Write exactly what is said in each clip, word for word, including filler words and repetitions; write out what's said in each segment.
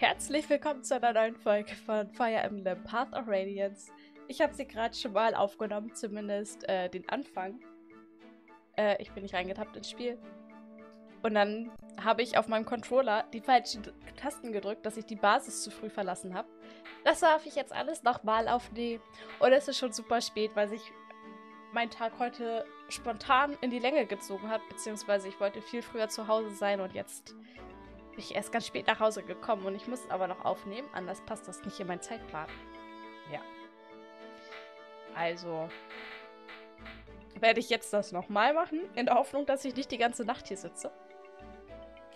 Herzlich willkommen zu einer neuen Folge von Fire Emblem Path of Radiance. Ich habe sie gerade schon mal aufgenommen, zumindest äh, den Anfang. Äh, ich bin nicht reingetappt ins Spiel. Und dann habe ich auf meinem Controller die falschen Tasten gedrückt, dass ich die Basis zu früh verlassen habe. Das darf ich jetzt alles nochmal aufnehmen. Und es ist schon super spät, weil sich mein Tag heute spontan in die Länge gezogen hat. Beziehungsweise ich wollte viel früher zu Hause sein und jetzt... Ich bin erst ganz spät nach Hause gekommen und ich muss es aber noch aufnehmen, anders passt das nicht in meinen Zeitplan. Ja. Also werde ich jetzt das nochmal machen, in der Hoffnung, dass ich nicht die ganze Nacht hier sitze.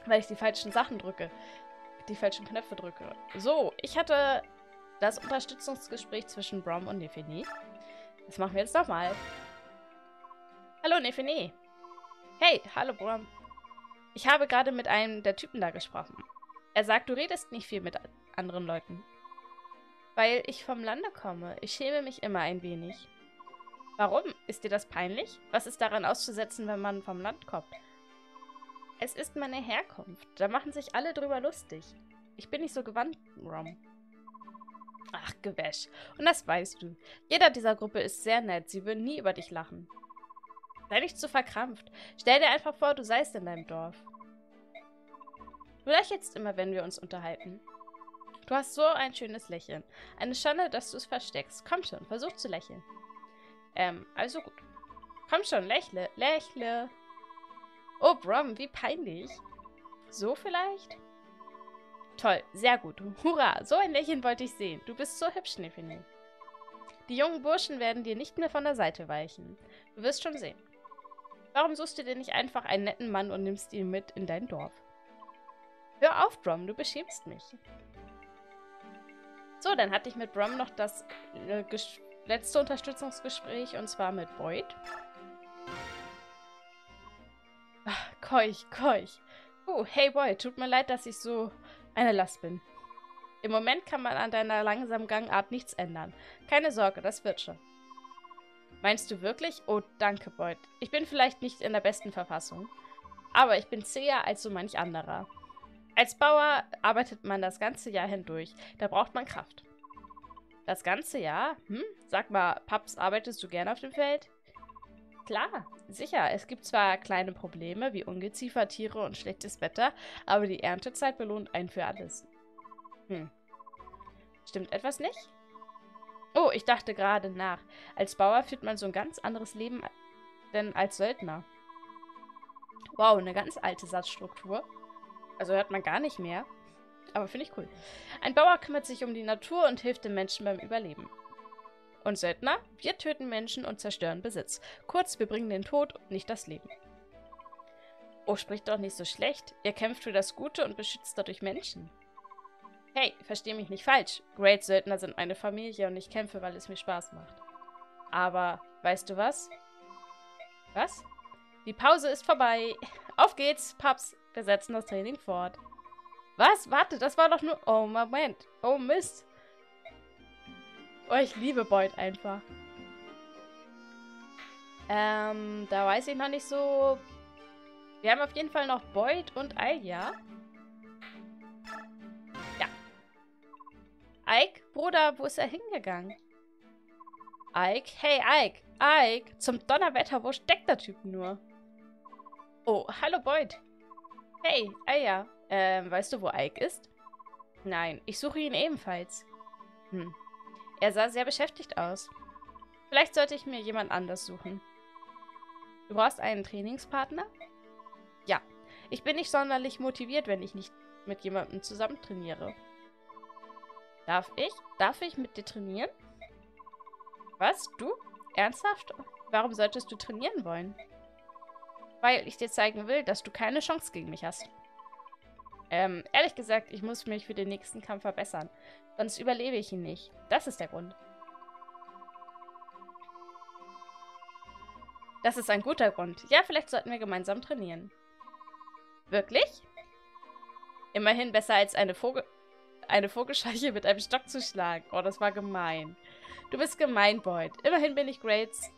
Weil ich die falschen Sachen drücke. Die falschen Knöpfe drücke. So, ich hatte das Unterstützungsgespräch zwischen Brom und Nephenee. Das machen wir jetzt nochmal. Hallo Nephenee. Hey, hallo Brom. Ich habe gerade mit einem der Typen da gesprochen. Er sagt, du redest nicht viel mit anderen Leuten. Weil ich vom Lande komme. Ich schäme mich immer ein wenig. Warum? Ist dir das peinlich? Was ist daran auszusetzen, wenn man vom Land kommt? Es ist meine Herkunft. Da machen sich alle drüber lustig. Ich bin nicht so gewandt, Rom. Ach, Gewäsch. Und das weißt du. Jeder dieser Gruppe ist sehr nett. Sie würden nie über dich lachen. Sei nicht zu verkrampft. Stell dir einfach vor, du seist in deinem Dorf. Du lächelst immer, wenn wir uns unterhalten. Du hast so ein schönes Lächeln. Eine Schande, dass du es versteckst. Komm schon, versuch zu lächeln. Ähm, also gut. Komm schon, lächle, lächle. Oh, Brom, wie peinlich. So vielleicht? Toll, sehr gut. Hurra, so ein Lächeln wollte ich sehen. Du bist so hübsch, Nephenee. Die jungen Burschen werden dir nicht mehr von der Seite weichen. Du wirst schon sehen. Warum suchst du dir nicht einfach einen netten Mann und nimmst ihn mit in dein Dorf? Hör auf, Brom, du beschämst mich. So, dann hatte ich mit Brom noch das äh, letzte Unterstützungsgespräch, und zwar mit Boyd. Ach, keuch, keuch. Oh, hey Boyd, tut mir leid, dass ich so eine Last bin. Im Moment kann man an deiner langsamen Gangart nichts ändern. Keine Sorge, das wird schon. Meinst du wirklich? Oh, danke, Boyd. Ich bin vielleicht nicht in der besten Verfassung. Aber ich bin zäher als so manch anderer. Als Bauer arbeitet man das ganze Jahr hindurch. Da braucht man Kraft. Das ganze Jahr? Hm? Sag mal, Paps, arbeitest du gerne auf dem Feld? Klar, sicher. Es gibt zwar kleine Probleme wie Ungeziefer, Tiere und schlechtes Wetter, aber die Erntezeit belohnt einen für alles. Hm. Stimmt etwas nicht? Oh, ich dachte gerade nach. Als Bauer führt man so ein ganz anderes Leben denn als Söldner. Wow, eine ganz alte Satzstruktur. Also hört man gar nicht mehr. Aber finde ich cool. Ein Bauer kümmert sich um die Natur und hilft den Menschen beim Überleben. Und Söldner? Wir töten Menschen und zerstören Besitz. Kurz, wir bringen den Tod und nicht das Leben. Oh, spricht doch nicht so schlecht. Ihr kämpft für das Gute und beschützt dadurch Menschen. Hey, versteh mich nicht falsch. Greil-Söldner sind meine Familie und ich kämpfe, weil es mir Spaß macht. Aber, weißt du was? Was? Die Pause ist vorbei. Auf geht's, Paps. Wir setzen das Training fort. Was? Warte, das war doch nur... Oh, Moment. Oh, Mist. Oh, ich liebe Boyd einfach. Ähm, da weiß ich noch nicht so... Wir haben auf jeden Fall noch Boyd und Alja. Ike, Bruder, wo ist er hingegangen? Ike? Hey, Ike! Ike! Zum Donnerwetter, wo steckt der Typ nur? Oh, hallo Boyd! Hey, Alja. Ähm, weißt du, wo Ike ist? Nein, ich suche ihn ebenfalls. Hm. Er sah sehr beschäftigt aus. Vielleicht sollte ich mir jemand anders suchen. Du brauchst einen Trainingspartner? Ja. Ich bin nicht sonderlich motiviert, wenn ich nicht mit jemandem zusammen trainiere. Darf ich? Darf ich mit dir trainieren? Was? Du? Ernsthaft? Warum solltest du trainieren wollen? Weil ich dir zeigen will, dass du keine Chance gegen mich hast. Ähm, ehrlich gesagt, ich muss mich für den nächsten Kampf verbessern. Sonst überlebe ich ihn nicht. Das ist der Grund. Das ist ein guter Grund. Ja, vielleicht sollten wir gemeinsam trainieren. Wirklich? Immerhin besser als eine Vogel... eine Vogelscheuche mit einem Stock zu schlagen. Oh, das war gemein. Du bist gemein, Boyd. Immerhin bin ich Greils...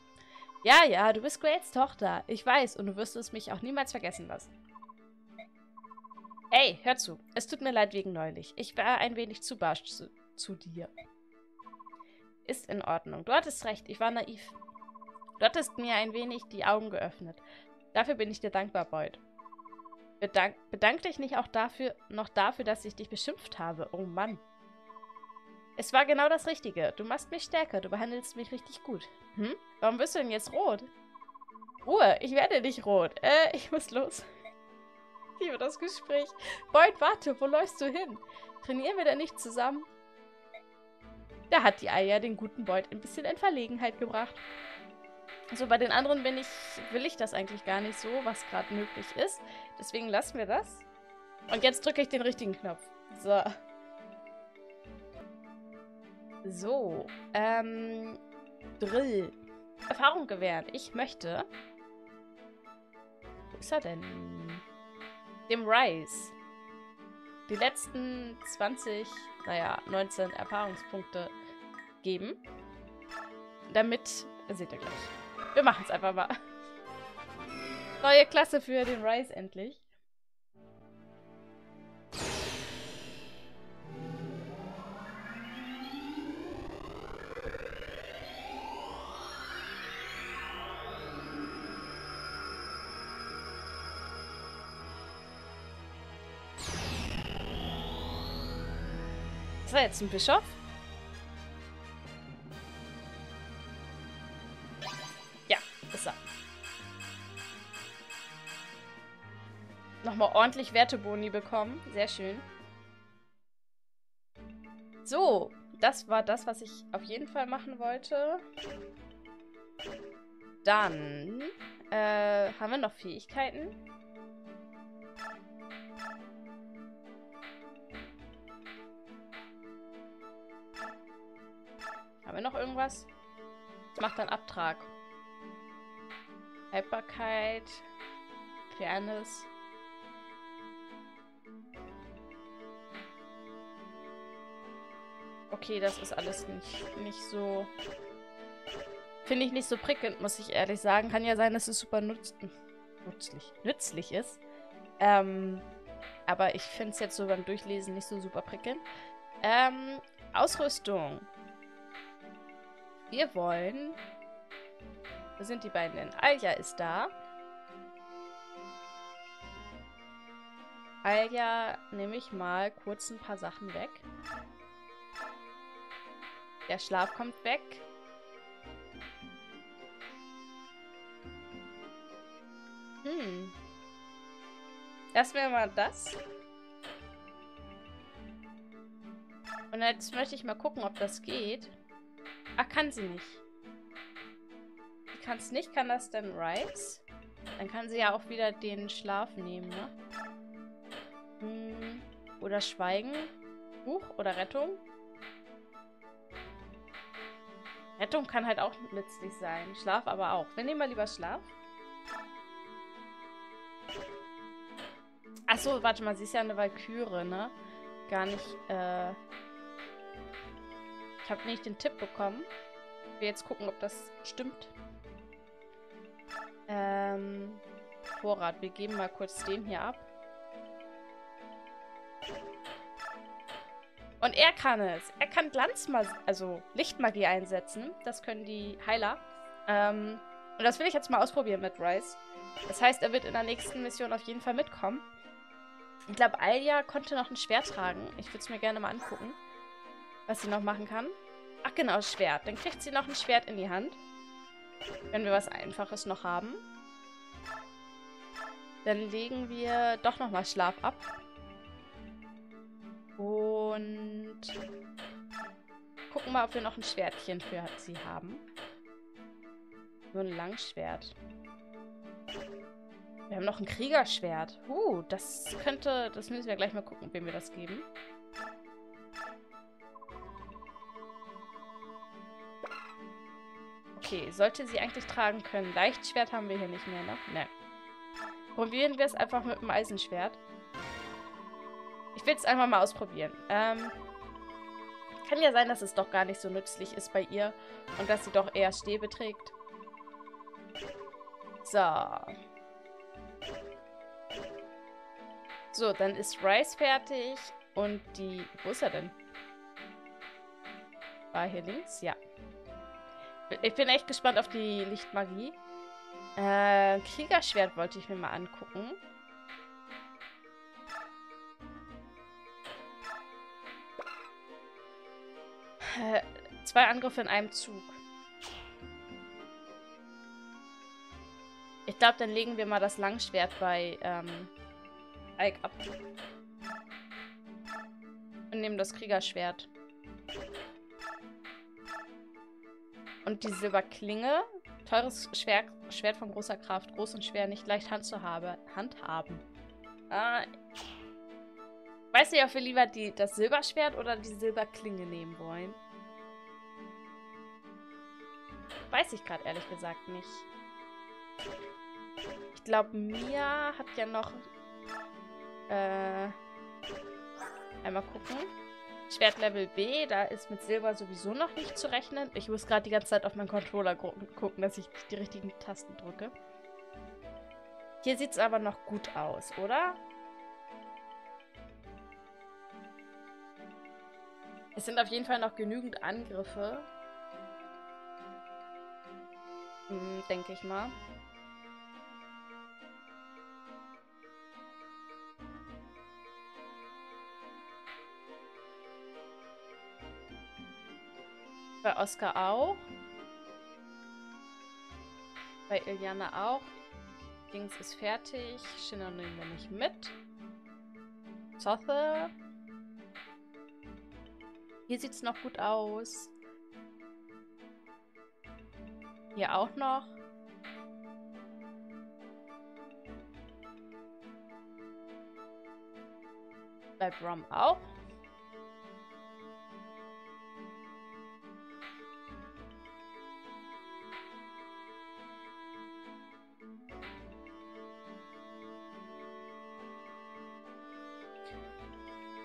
Ja, ja, du bist Greils Tochter. Ich weiß, und du wirst es mich auch niemals vergessen lassen. Hey, hör zu. Es tut mir leid wegen neulich. Ich war ein wenig zu barsch zu, zu dir. Ist in Ordnung. Du hattest recht. Ich war naiv. Du hattest mir ein wenig die Augen geöffnet. Dafür bin ich dir dankbar, Boyd. Bedank, bedank dich nicht auch dafür, noch dafür, dass ich dich beschimpft habe. Oh Mann. Es war genau das Richtige. Du machst mich stärker. Du behandelst mich richtig gut. Hm? Warum bist du denn jetzt rot? Ruhe, ich werde nicht rot. Äh, ich muss los. Ich liebe das Gespräch. Boyd, warte, wo läufst du hin? Trainieren wir denn nicht zusammen? Da hat die Alja den guten Boyd ein bisschen in Verlegenheit gebracht. So, bei den anderen bin ich, will ich das eigentlich gar nicht so, was gerade möglich ist. Deswegen lassen wir das. Und jetzt drücke ich den richtigen Knopf. So. So. Ähm. Drill. Erfahrung gewähren. Ich möchte... Wo ist er denn? Dem Rhys. Die letzten zwanzig, naja, neunzehn Erfahrungspunkte geben. Damit... Seht ihr gleich. Wir machen es einfach mal. Neue Klasse für den Rhys endlich. Das war jetzt ein Bischof. Nochmal ordentlich Werteboni bekommen. Sehr schön. So, das war das, was ich auf jeden Fall machen wollte. Dann äh, haben wir noch Fähigkeiten. Haben wir noch irgendwas? Ich mache dann Abtrag. Haltbarkeit. Fairness. Okay, das ist alles nicht, nicht so... Finde ich nicht so prickelnd, muss ich ehrlich sagen. Kann ja sein, dass es super nutz nützlich, nützlich ist. Ähm, aber ich finde es jetzt so beim Durchlesen nicht so super prickelnd. Ähm, Ausrüstung. Wir wollen... Wo sind die beiden denn? Alja ist da. Alja nehme ich mal kurz ein paar Sachen weg. Der Schlaf kommt weg. Hm. Lassen wir mal das. Und jetzt möchte ich mal gucken, ob das geht. Ach, kann sie nicht. Sie kann es nicht, kann das denn Rhys? Dann kann sie ja auch wieder den Schlaf nehmen, ne? Hm. Oder Schweigen. Buch oder Rettung. Rettung kann halt auch nützlich sein. Schlaf aber auch. Wir nehmen mal lieber Schlaf. Achso, warte mal. Sie ist ja eine Walküre, ne? Gar nicht, äh... Ich habe nicht den Tipp bekommen. Ich will jetzt gucken, ob das stimmt. Ähm... Vorrat. Wir geben mal kurz den hier ab. Und er kann es. Er kann Glanzmagie, also Lichtmagie einsetzen. Das können die Heiler. Ähm, und das will ich jetzt mal ausprobieren mit Rhys. Das heißt, er wird in der nächsten Mission auf jeden Fall mitkommen. Ich glaube, Alja konnte noch ein Schwert tragen. Ich würde es mir gerne mal angucken, was sie noch machen kann. Ach genau, Schwert. Dann kriegt sie noch ein Schwert in die Hand. Wenn wir was Einfaches noch haben. Dann legen wir doch nochmal Schlaf ab. Und gucken mal, ob wir noch ein Schwertchen für sie haben. So ein Langschwert. Wir haben noch ein Kriegerschwert. Uh, das könnte... Das müssen wir gleich mal gucken, wem wir das geben. Okay, sollte sie eigentlich tragen können. Leichtschwert haben wir hier nicht mehr, ne? Ne. Probieren wir es einfach mit dem Eisenschwert. Ich will es einfach mal ausprobieren. Ähm, kann ja sein, dass es doch gar nicht so nützlich ist bei ihr. Und dass sie doch eher Stäbe trägt. So. So, dann ist Rhys fertig. Und die... Wo ist er denn? War hier links? Ja. Ich bin echt gespannt auf die Lichtmagie. Äh, Kriegerschwert wollte ich mir mal angucken. Äh, zwei Angriffe in einem Zug. Ich glaube, dann legen wir mal das Langschwert bei ähm, Ike ab. Und nehmen das Kriegerschwert. Und die Silberklinge. Teures Schwer Schwert von großer Kraft. Groß und schwer, nicht leicht handzuhaben. Äh, weiß nicht, ob wir lieber die, das Silberschwert oder die Silberklinge nehmen wollen. Weiß ich gerade ehrlich gesagt nicht. Ich glaube, Mia hat ja noch... Äh, einmal gucken. Schwert Level B, da ist mit Silber sowieso noch nicht zu rechnen. Ich muss gerade die ganze Zeit auf meinen Controller gucken, dass ich die richtigen Tasten drücke. Hier sieht es aber noch gut aus, oder? Es sind auf jeden Fall noch genügend Angriffe. Hm, denke ich mal. Bei Oscar auch. Bei Iliana auch. Dings ist fertig. Shinon nehmen wir nicht mit. Zothe. Hier sieht es noch gut aus. Hier auch noch. Bei Brom auch.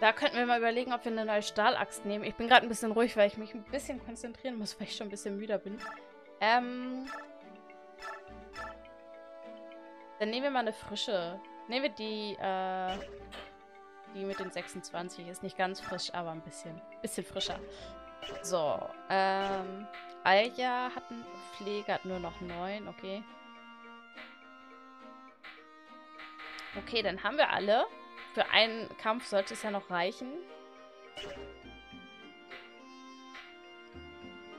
Da könnten wir mal überlegen, ob wir eine neue Stahlaxt nehmen. Ich bin gerade ein bisschen ruhig, weil ich mich ein bisschen konzentrieren muss, weil ich schon ein bisschen müde bin. Ähm. Dann nehmen wir mal eine frische. Nehmen wir die, äh, die mit den sechsundzwanzig. Ist nicht ganz frisch, aber ein bisschen. Bisschen frischer. So, ähm. Alja hat einen Pfleger, hat nur noch neun, okay. Okay, dann haben wir alle. Für einen Kampf sollte es ja noch reichen.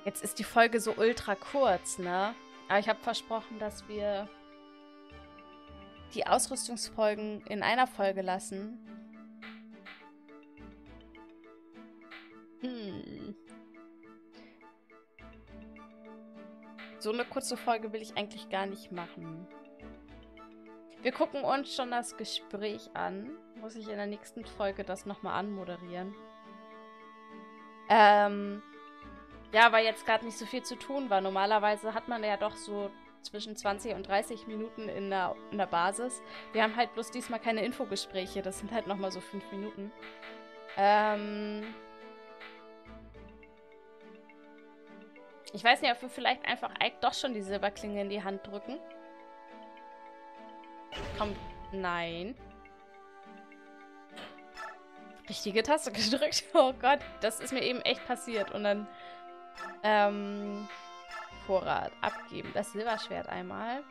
Jetzt ist die Folge so ultra kurz, ne? Aber ich habe versprochen, dass wir die Ausrüstungsfolgen in einer Folge lassen. Hm. So eine kurze Folge will ich eigentlich gar nicht machen. Wir gucken uns schon das Gespräch an. Muss ich in der nächsten Folge das nochmal anmoderieren. Ähm, ja, weil jetzt gerade nicht so viel zu tun war. Normalerweise hat man ja doch so zwischen zwanzig und dreißig Minuten in der, in der Basis. Wir haben halt bloß diesmal keine Infogespräche. Das sind halt nochmal so fünf Minuten. Ähm, ich weiß nicht, ob wir vielleicht einfach Ike doch schon die Silberklinge in die Hand drücken. Komm, nein. Richtige Taste gedrückt. Oh Gott, das ist mir eben echt passiert. Und dann ähm, Vorrat abgeben. Das Silberschwert einmal.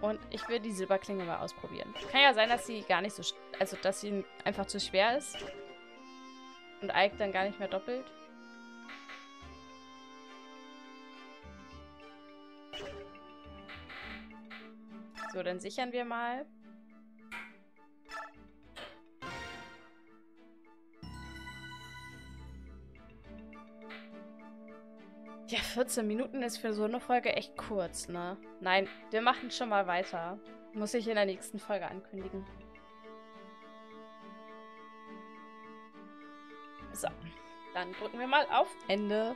Und ich will die Silberklinge mal ausprobieren. Kann ja sein, dass sie gar nicht so, also dass sie einfach zu schwer ist und Ike dann gar nicht mehr doppelt. So, dann sichern wir mal. Ja, vierzehn Minuten ist für so eine Folge echt kurz, ne? Nein, wir machen schon mal weiter. Muss ich in der nächsten Folge ankündigen. So, dann drücken wir mal auf Ende.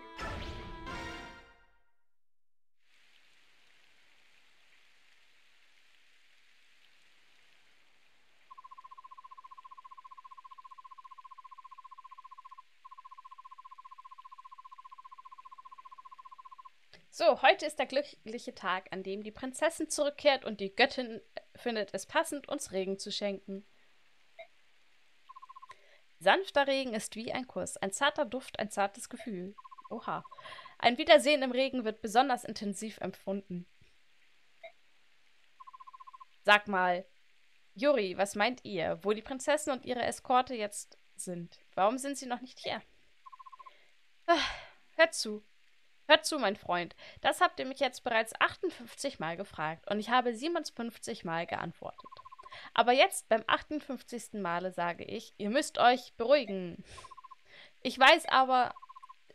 So, heute ist der glückliche Tag, an dem die Prinzessin zurückkehrt und die Göttin findet es passend, uns Regen zu schenken. Sanfter Regen ist wie ein Kuss, ein zarter Duft, ein zartes Gefühl. Oha. Ein Wiedersehen im Regen wird besonders intensiv empfunden. Sag mal, Yuri, was meint ihr, wo die Prinzessin und ihre Eskorte jetzt sind? Warum sind sie noch nicht hier? Ach, hört zu. Hört zu, mein Freund. Das habt ihr mich jetzt bereits achtundfünfzig Mal gefragt und ich habe siebenundfünfzig Mal geantwortet. Aber jetzt, beim achtundfünfzigsten Male, sage ich, ihr müsst euch beruhigen. Ich weiß aber,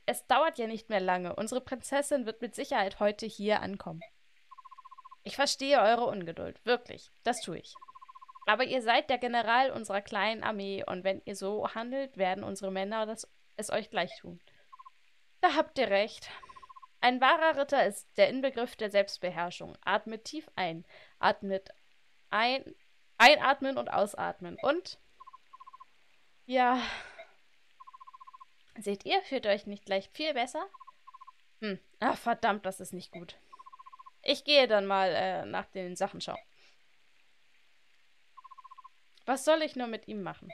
es dauert ja nicht mehr lange. Unsere Prinzessin wird mit Sicherheit heute hier ankommen. Ich verstehe eure Ungeduld, wirklich, das tue ich. Aber ihr seid der General unserer kleinen Armee und wenn ihr so handelt, werden unsere Männer das, es euch gleich tun. Da habt ihr recht. Ein wahrer Ritter ist der Inbegriff der Selbstbeherrschung. Atmet tief ein, atmet ein... Einatmen und ausatmen. Und, ja, seht ihr, fühlt euch nicht gleich viel besser? Hm, ach verdammt, das ist nicht gut. Ich gehe dann mal äh, nach den Sachen schauen. Was soll ich nur mit ihm machen?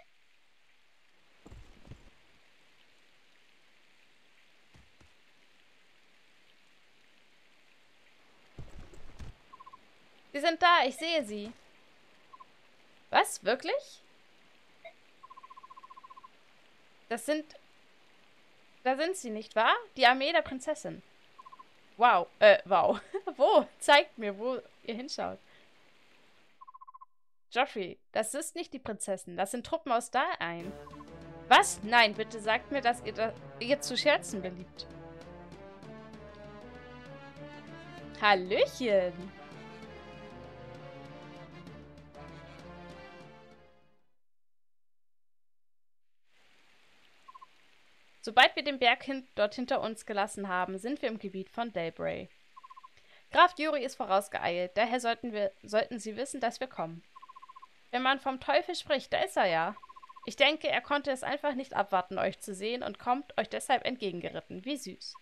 Sie sind da, ich sehe sie. Was? Wirklich? Das sind... Da sind sie, nicht wahr? Die Armee der Prinzessin. Wow. Äh, wow. Wo? Zeigt mir, wo ihr hinschaut. Geoffrey, das ist nicht die Prinzessin. Das sind Truppen aus Daein. Was? Nein, bitte sagt mir, dass ihr das ihr zu scherzen beliebt. Hallöchen. Sobald wir den Berg hin dort hinter uns gelassen haben, sind wir im Gebiet von Delbray. Graf Yuri ist vorausgeeilt, daher sollten, wir, sollten sie wissen, dass wir kommen. Wenn man vom Teufel spricht, da ist er ja. Ich denke, er konnte es einfach nicht abwarten, euch zu sehen und kommt euch deshalb entgegengeritten. Wie süß.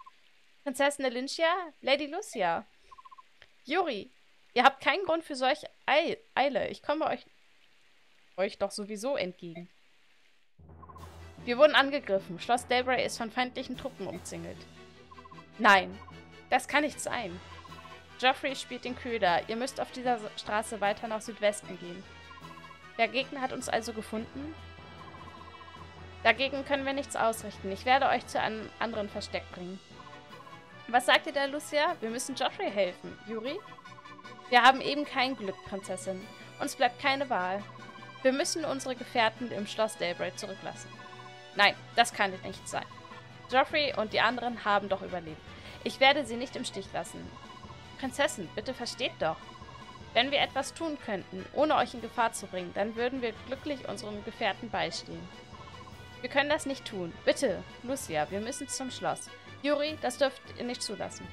Prinzessin Elincia, Lady Lucia. Yuri, ihr habt keinen Grund für solch Eile. Ich komme euch, euch doch sowieso entgegen. Wir wurden angegriffen. Schloss Delbray ist von feindlichen Truppen umzingelt. Nein, das kann nicht sein. Geoffrey spielt den Köder. Ihr müsst auf dieser Straße weiter nach Südwesten gehen. Der Gegner hat uns also gefunden? Dagegen können wir nichts ausrichten. Ich werde euch zu einem anderen Versteck bringen. Was sagt ihr da, Lucia? Wir müssen Geoffrey helfen. Yuri? Wir haben eben kein Glück, Prinzessin. Uns bleibt keine Wahl. Wir müssen unsere Gefährten im Schloss Delbray zurücklassen. Nein, das kann nicht sein. Geoffrey und die anderen haben doch überlebt. Ich werde sie nicht im Stich lassen. Prinzessin, bitte versteht doch. Wenn wir etwas tun könnten, ohne euch in Gefahr zu bringen, dann würden wir glücklich unserem Gefährten beistehen. Wir können das nicht tun. Bitte, Lucia, wir müssen zum Schloss. Yuri, das dürft ihr nicht zulassen.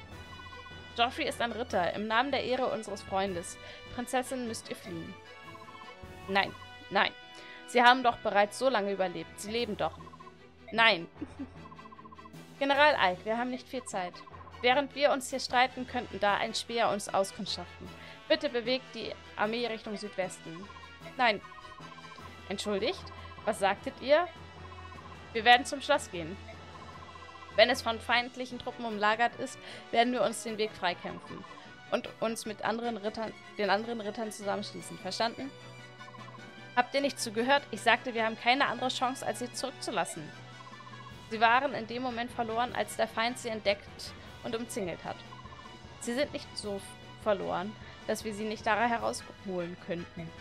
Geoffrey ist ein Ritter. Im Namen der Ehre unseres Freundes. Prinzessin, müsst ihr fliehen. Nein, nein. Sie haben doch bereits so lange überlebt. Sie leben doch. Nein. General Ike, wir haben nicht viel Zeit. Während wir uns hier streiten, könnten da ein Speer uns auskundschaften. Bitte bewegt die Armee Richtung Südwesten. Nein. Entschuldigt? Was sagtet ihr? Wir werden zum Schloss gehen. Wenn es von feindlichen Truppen umlagert ist, werden wir uns den Weg freikämpfen. Und uns mit anderen Rittern, den anderen Rittern zusammenschließen. Verstanden? Habt ihr nicht zugehört? Ich sagte, wir haben keine andere Chance, als sie zurückzulassen. Sie waren in dem Moment verloren, als der Feind sie entdeckt und umzingelt hat. Sie sind nicht so verloren, dass wir sie nicht daran herausholen könnten.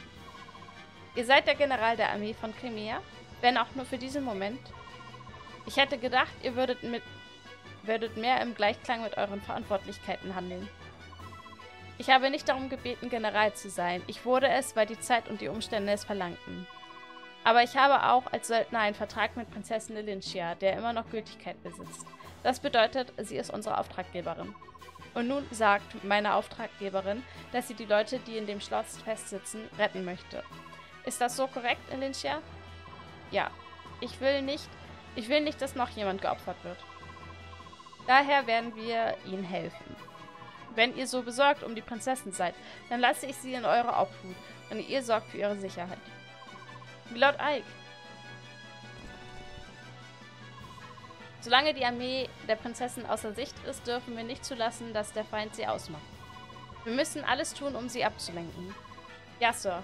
Ihr seid der General der Armee von Crimea, wenn auch nur für diesen Moment. Ich hätte gedacht, ihr würdet, mit, würdet mehr im Gleichklang mit euren Verantwortlichkeiten handeln. Ich habe nicht darum gebeten, General zu sein. Ich wurde es, weil die Zeit und die Umstände es verlangten. Aber ich habe auch als Söldner einen Vertrag mit Prinzessin Elincia, der immer noch Gültigkeit besitzt. Das bedeutet, sie ist unsere Auftraggeberin. Und nun sagt meine Auftraggeberin, dass sie die Leute, die in dem Schloss festsitzen, retten möchte. Ist das so korrekt, Elincia? Ja. Ich will nicht, ich will nicht, dass noch jemand geopfert wird. Daher werden wir ihnen helfen. Wenn ihr so besorgt um die Prinzessin seid, dann lasse ich sie in eure Obhut und ihr sorgt für ihre Sicherheit. Wie laut Ike. Solange die Armee der Prinzessin außer Sicht ist, dürfen wir nicht zulassen, dass der Feind sie ausmacht. Wir müssen alles tun, um sie abzulenken. Ja, Sir.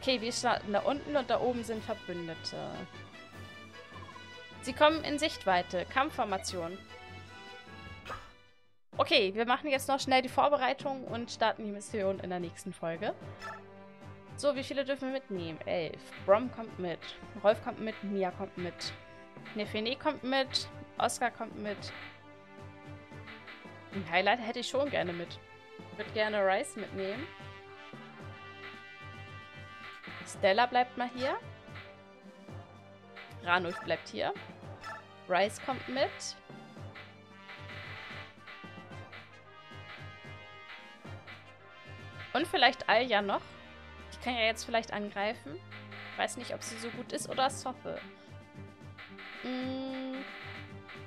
Okay, wir starten da unten und da oben sind Verbündete. Sie kommen in Sichtweite. Kampfformation. Okay, wir machen jetzt noch schnell die Vorbereitung und starten die Mission in der nächsten Folge. So, wie viele dürfen wir mitnehmen? Elf. Brom kommt mit. Rolf kommt mit. Mia kommt mit. Nephenee kommt mit. Oscar kommt mit. Ein Highlight hätte ich schon gerne mit. Ich würde gerne Rhys mitnehmen. Stella bleibt mal hier. Ranulf bleibt hier. Rhys kommt mit. Und vielleicht Alja noch. Ich kann ja jetzt vielleicht angreifen. Ich weiß nicht, ob sie so gut ist oder Soffe. Hm.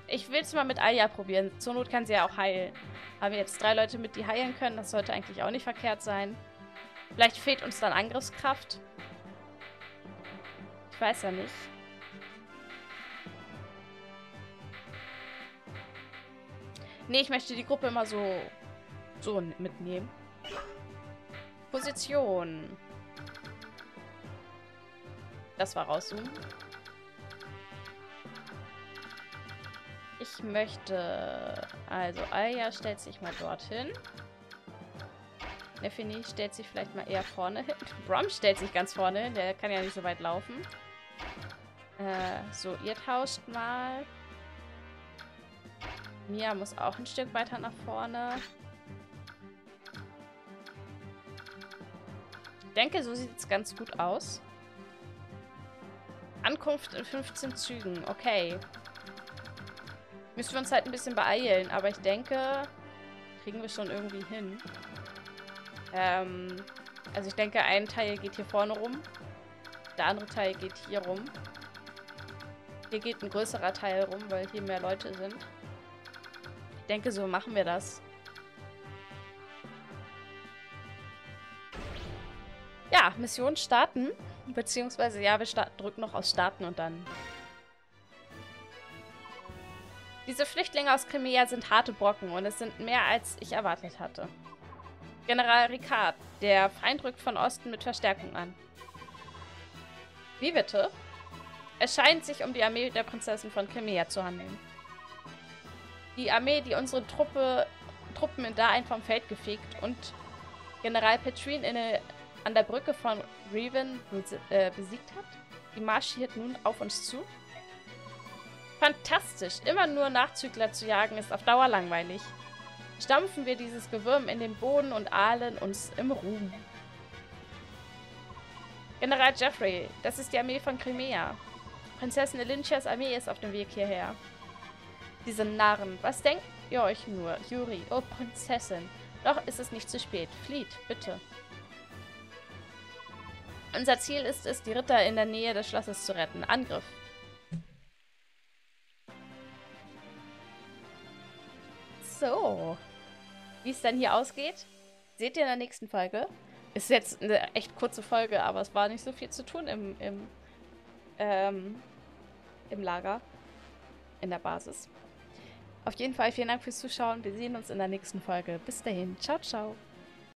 Ich will es mal mit Alja probieren. Zur Not kann sie ja auch heilen. Haben wir jetzt drei Leute mit, die heilen können. Das sollte eigentlich auch nicht verkehrt sein. Vielleicht fehlt uns dann Angriffskraft. Ich weiß ja nicht. Nee, ich möchte die Gruppe immer so, so mitnehmen. Position. Das war rauszoomen. Ich möchte... Also, Alja stellt sich mal dorthin. Nephenee stellt sich vielleicht mal eher vorne hin. Brom stellt sich ganz vorne hin. Der kann ja nicht so weit laufen. Äh, so, ihr tauscht mal. Mia muss auch ein Stück weiter nach vorne. Ich denke, so sieht es ganz gut aus. Ankunft in fünfzehn Zügen. Okay. Müssen wir uns halt ein bisschen beeilen, aber ich denke, kriegen wir schon irgendwie hin. Ähm, also ich denke, ein Teil geht hier vorne rum, der andere Teil geht hier rum. Hier geht ein größerer Teil rum, weil hier mehr Leute sind. Ich denke, so machen wir das. Ja, Mission starten, beziehungsweise ja, wir drücken noch auf Starten und dann... Diese Flüchtlinge aus Crimea sind harte Brocken und es sind mehr, als ich erwartet hatte. General Ricard, der Feind rückt von Osten mit Verstärkung an. Wie bitte? Es scheint sich um die Armee der Prinzessin von Crimea zu handeln. Die Armee, die unsere Truppe, Truppen in Daein vom Feld gefegt und General Petrine in eine, an der Brücke von Riven besiegt hat, die marschiert nun auf uns zu. Fantastisch! Immer nur Nachzügler zu jagen ist auf Dauer langweilig. Stampfen wir dieses Gewürm in den Boden und ahlen uns im Ruhm. General Geoffrey, das ist die Armee von Crimea. Prinzessin Elincias Armee ist auf dem Weg hierher. Diese Narren, was denkt ihr euch nur? Yuri, oh Prinzessin, noch ist es nicht zu spät. Flieht, bitte. Unser Ziel ist es, die Ritter in der Nähe des Schlosses zu retten. Angriff. So, wie es dann hier ausgeht, seht ihr in der nächsten Folge. Ist jetzt eine echt kurze Folge, aber es war nicht so viel zu tun im, im, ähm, im Lager, in der Basis. Auf jeden Fall vielen Dank fürs Zuschauen. Wir sehen uns in der nächsten Folge. Bis dahin. Ciao, ciao.